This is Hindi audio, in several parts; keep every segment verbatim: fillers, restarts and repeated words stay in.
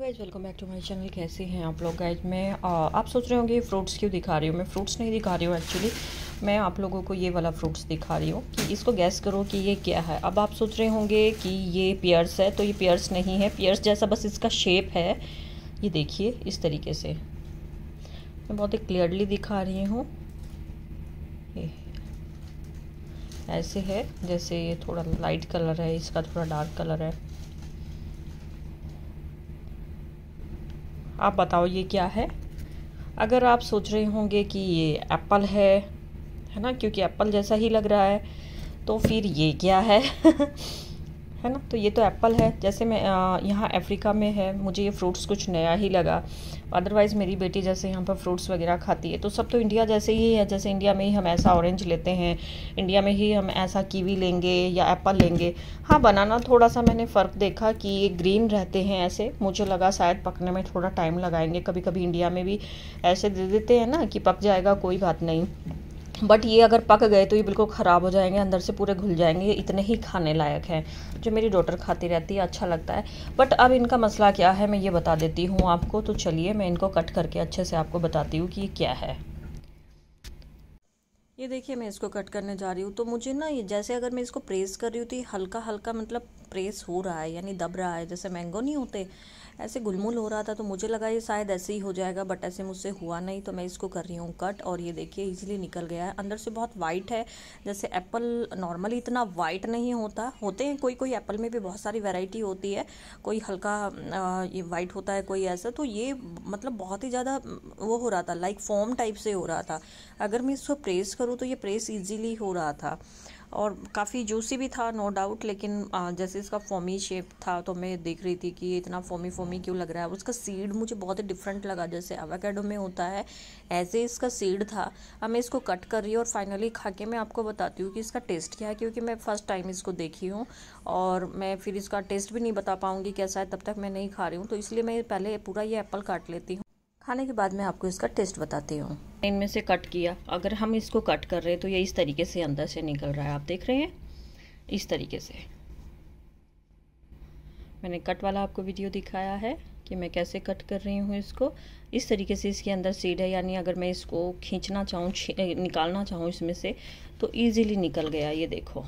Guys welcome back to my channel. कैसे हैं आप लोग गाइज। मैं आ, आप सोच रहे होंगे फ्रूट्स क्यों दिखा रही हूँ। मैं फ्रूट्स नहीं दिखा रही हूँ, एक्चुअली मैं आप लोगों को ये वाला फ्रूट्स दिखा रही हूँ कि इसको गैस करो कि ये क्या है। अब आप सोच रहे होंगे कि ये पियर्स है, तो ये पियर्स नहीं है। पियर्स जैसा बस इसका शेप है, ये देखिए इस तरीके से। मैं बहुत ही क्लियरली दिखा रही हूँ, ऐसे है जैसे ये थोड़ा लाइट कलर है, इसका थोड़ा डार्क कलर है। आप बताओ ये क्या है। अगर आप सोच रहे होंगे कि ये एप्पल है है ना, क्योंकि एप्पल जैसा ही लग रहा है, तो फिर ये क्या है है ना। तो ये तो एप्पल है। जैसे मैं यहाँ अफ्रीका में है, मुझे ये फ्रूट्स कुछ नया ही लगा। अदरवाइज़ मेरी बेटी जैसे यहाँ पर फ्रूट्स वगैरह खाती है, तो सब तो इंडिया जैसे ही है। जैसे इंडिया में ही हम ऐसा ऑरेंज लेते हैं, इंडिया में ही हम ऐसा कीवी लेंगे या एप्पल लेंगे। हाँ, बनाना थोड़ा सा मैंने फ़र्क देखा कि ये ग्रीन रहते हैं ऐसे। मुझे लगा शायद पकने में थोड़ा टाइम लगाएंगे। कभी कभी इंडिया में भी ऐसे दे देते हैं ना कि पक जाएगा कोई बात नहीं, बट ये अगर पक गए तो ये बिल्कुल ख़राब हो जाएंगे, अंदर से पूरे घुल जाएंगे। इतने ही खाने लायक हैं जो मेरी डॉटर खाती रहती है, अच्छा लगता है। बट अब इनका मसला क्या है मैं ये बता देती हूँ आपको। तो चलिए मैं इनको कट करके अच्छे से आपको बताती हूँ कि ये क्या है। ये देखिए मैं इसको कट करने जा रही हूँ, तो मुझे ना ये जैसे अगर मैं इसको प्रेस कर रही हूँ तो ये हल्का हल्का मतलब प्रेस हो रहा है, यानी दब रहा है। जैसे मैंगो नहीं होते ऐसे गुलमुल हो रहा था, तो मुझे लगा ये शायद ऐसे ही हो जाएगा, बट ऐसे मुझसे हुआ नहीं। तो मैं इसको कर रही हूँ कट, और ये देखिए इजीली निकल गया है। अंदर से बहुत वाइट है। जैसे एप्पल नॉर्मली इतना वाइट नहीं होता, होते हैं कोई कोई एप्पल में भी बहुत सारी वेराइटी होती है, कोई हल्का ये वाइट होता है, कोई ऐसा। तो ये मतलब बहुत ही ज़्यादा वो हो रहा था, लाइक फॉर्म टाइप से हो रहा था। अगर मैं इसको प्रेस करूँ तो ये प्रेस ईजीली हो रहा था, और काफ़ी जूसी भी था नो डाउट। लेकिन जैसे इसका फॉमी शेप था, तो मैं देख रही थी कि ये इतना फॉमी फॉमी क्यों लग रहा है। उसका सीड मुझे बहुत ही डिफरेंट लगा, जैसे एवोकाडो में होता है ऐसे इसका सीड था। अब मैं इसको कट कर रही हूँ और फाइनली खा के मैं आपको बताती हूँ कि इसका टेस्ट क्या है, क्योंकि मैं फ़र्स्ट टाइम इसको देखी हूँ और मैं फिर इसका टेस्ट भी नहीं बता पाऊँगी कैसा है, तब तक मैं नहीं खा रही हूँ। तो इसलिए मैं पहले पूरा ये एप्पल काट लेती हूँ, खाने के बाद मैं आपको इसका टेस्ट बताती हूँ। इनमें से कट किया, अगर हम इसको कट कर रहे हैं तो ये इस तरीके से अंदर से निकल रहा है, आप देख रहे हैं इस तरीके से। मैंने कट वाला आपको वीडियो दिखाया है कि मैं कैसे कट कर रही हूँ इसको। इस तरीके से इसके अंदर सीड है, यानी अगर मैं इसको खींचना चाहूँ, निकालना चाहूँ इसमें से, तो ईजीली निकल गया, ये देखो।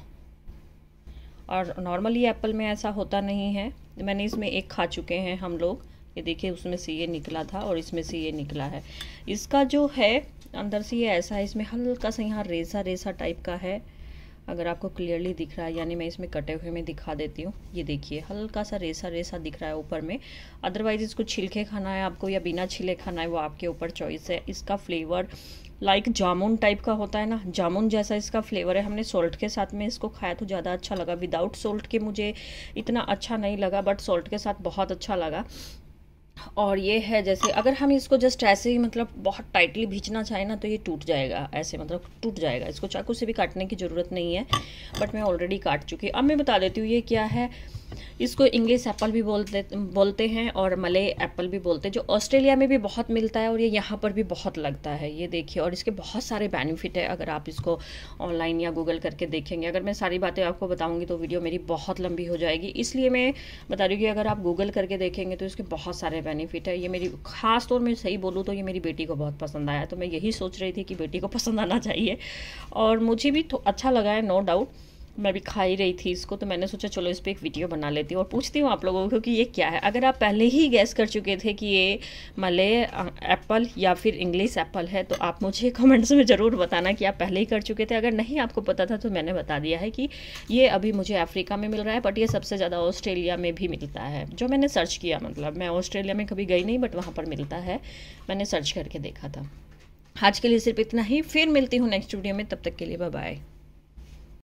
और नॉर्मली एप्पल में ऐसा होता नहीं है। मैंने इसमें एक खा चुके हैं हम लोग, ये देखिए उसमें से ये निकला था और इसमें से ये निकला है। इसका जो है अंदर से ये ऐसा है, इसमें हल्का सा यहाँ रेसा रेसा टाइप का है, अगर आपको क्लियरली दिख रहा है। यानी मैं इसमें कटे हुए में दिखा देती हूँ, ये देखिए हल्का सा रेसा रेसा दिख रहा है ऊपर में। अदरवाइज़ इसको छिलके खाना है आपको या बिना छिले खाना है, वो आपके ऊपर चॉइस है। इसका फ्लेवर लाइक जामुन टाइप का होता है ना, जामुन जैसा इसका फ्लेवर है। हमने सॉल्ट के साथ में इसको खाया तो ज़्यादा अच्छा लगा, विदाउट सॉल्ट के मुझे इतना अच्छा नहीं लगा, बट सॉल्ट के साथ बहुत अच्छा लगा। और ये है जैसे अगर हम इसको जस्ट ऐसे ही मतलब बहुत टाइटली भींचना चाहें ना, तो ये टूट जाएगा ऐसे, मतलब टूट जाएगा। इसको चाकू से भी काटने की ज़रूरत नहीं है, बट मैं ऑलरेडी काट चुकी हूँ। अब मैं बता देती हूँ ये क्या है। इसको इंग्लिश एप्पल भी बोलते बोलते हैं और मलय एप्पल भी बोलते हैं, जो ऑस्ट्रेलिया में भी बहुत मिलता है और ये यहाँ पर भी बहुत लगता है, ये देखिए। और इसके बहुत सारे बेनिफिट है, अगर आप इसको ऑनलाइन या गूगल करके देखेंगे। अगर मैं सारी बातें आपको बताऊँगी तो वीडियो मेरी बहुत लंबी हो जाएगी, इसलिए मैं बता रही हूँ कि अगर आप गूगल करके देखेंगे तो इसके बहुत सारे बेनिफिट है। ये मेरी खास तौर में सही बोलूँ तो ये मेरी बेटी को बहुत पसंद आया, तो मैं यही सोच रही थी कि बेटी को पसंद आना चाहिए, और मुझे भी अच्छा लगा है नो डाउट। मैं भी खा ही रही थी इसको, तो मैंने सोचा चलो इस पर एक वीडियो बना लेती हूँ और पूछती हूँ आप लोगों को कि ये क्या है। अगर आप पहले ही गैस कर चुके थे कि ये मलय एप्पल या फिर इंग्लिश एप्पल है, तो आप मुझे कमेंट्स में ज़रूर बताना कि आप पहले ही कर चुके थे। अगर नहीं आपको पता था तो मैंने बता दिया है कि ये अभी मुझे अफ्रीका में मिल रहा है, बट ये सबसे ज़्यादा ऑस्ट्रेलिया में भी मिलता है। जो मैंने सर्च किया, मतलब मैं ऑस्ट्रेलिया में कभी गई नहीं, बट वहाँ पर मिलता है, मैंने सर्च करके देखा था। आज के लिए सिर्फ इतना ही, फिर मिलती हूँ नेक्स्ट वीडियो में, तब तक के लिए बाय बाय।